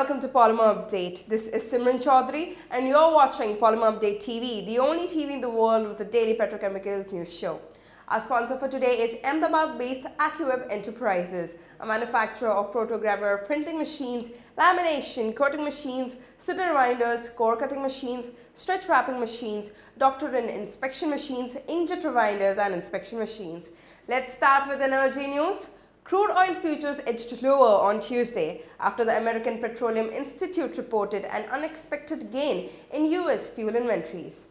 welcome to Polymer Update. This is Simran Chaudhary and you're watching Polymer Update TV, the only TV in the world with a daily petrochemicals news show. Our sponsor for today is Ahmedabad-based AcuWeb Enterprises, a manufacturer of protograver printing machines, lamination, coating machines, sitter winders, core cutting machines, stretch wrapping machines, doctorin inspection machines, inkjet winders and inspection machines. Let's start with energy news. Crude oil futures edged lower on Tuesday after the American Petroleum Institute reported an unexpected gain in U.S. fuel inventories.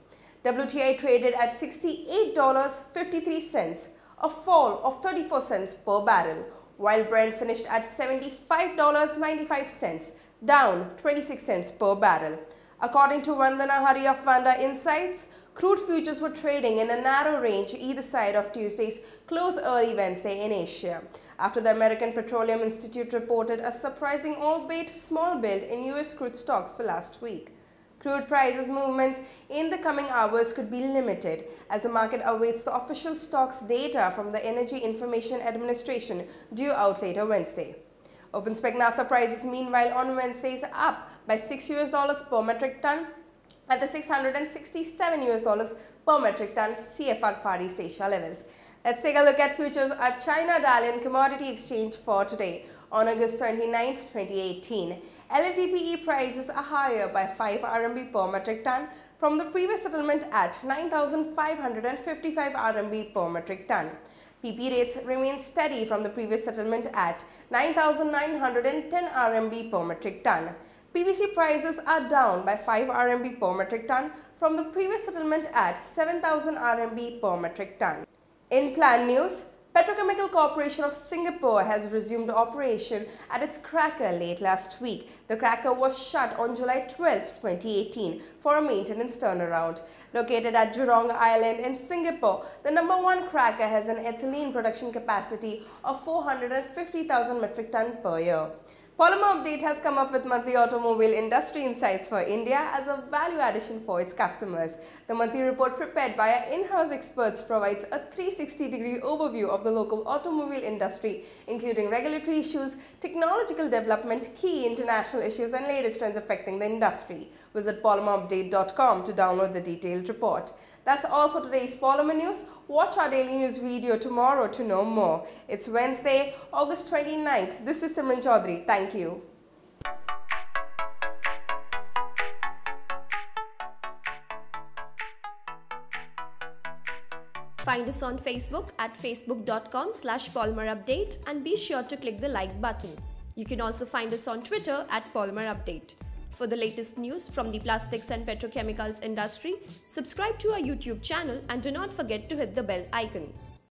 WTI traded at $68.53, a fall of 34 cents per barrel, while Brent finished at $75.95, down 26 cents per barrel. According to Vandana Hari of Vanda Insights, crude futures were trading in a narrow range either side of Tuesday's close early Wednesday in Asia, after the American Petroleum Institute reported a surprising albeit small build in US crude stocks for last week. Crude prices movements in the coming hours could be limited as the market awaits the official stocks data from the Energy Information Administration due out later Wednesday. OpenSpec NAFTA prices meanwhile on Wednesdays up by $6 per metric ton at the $667 per metric ton CFR Far East Asia levels. Let's take a look at futures at China Dalian Commodity Exchange for today on August 29, 2018. LATPE prices are higher by 5 RMB per metric ton from the previous settlement at 9,555 RMB per metric ton. PP rates remain steady from the previous settlement at 9,910 RMB per metric ton. PVC prices are down by 5 RMB per metric ton from the previous settlement at 7,000 RMB per metric ton. In plant news, Petrochemical Corporation of Singapore has resumed operation at its cracker late last week. The cracker was shut on July 12, 2018 for a maintenance turnaround. Located at Jurong Island in Singapore, the No. 1 cracker has an ethylene production capacity of 450,000 metric ton per year. Polymer Update has come up with monthly automobile industry insights for India as a value addition for its customers. The monthly report prepared by our in-house experts provides a 360-degree overview of the local automobile industry, including regulatory issues, technological development, key international issues and latest trends affecting the industry. Visit polymerupdate.com to download the detailed report. That's all for today's Polymer News. Watch our daily news video tomorrow to know more. It's Wednesday, August 29th. This is Simran Chaudhary. Thank you. Find us on Facebook at facebook.com/polymerupdate and be sure to click the like button. You can also find us on Twitter at polymerupdate. For the latest news from the plastics and petrochemicals industry, subscribe to our YouTube channel and do not forget to hit the bell icon.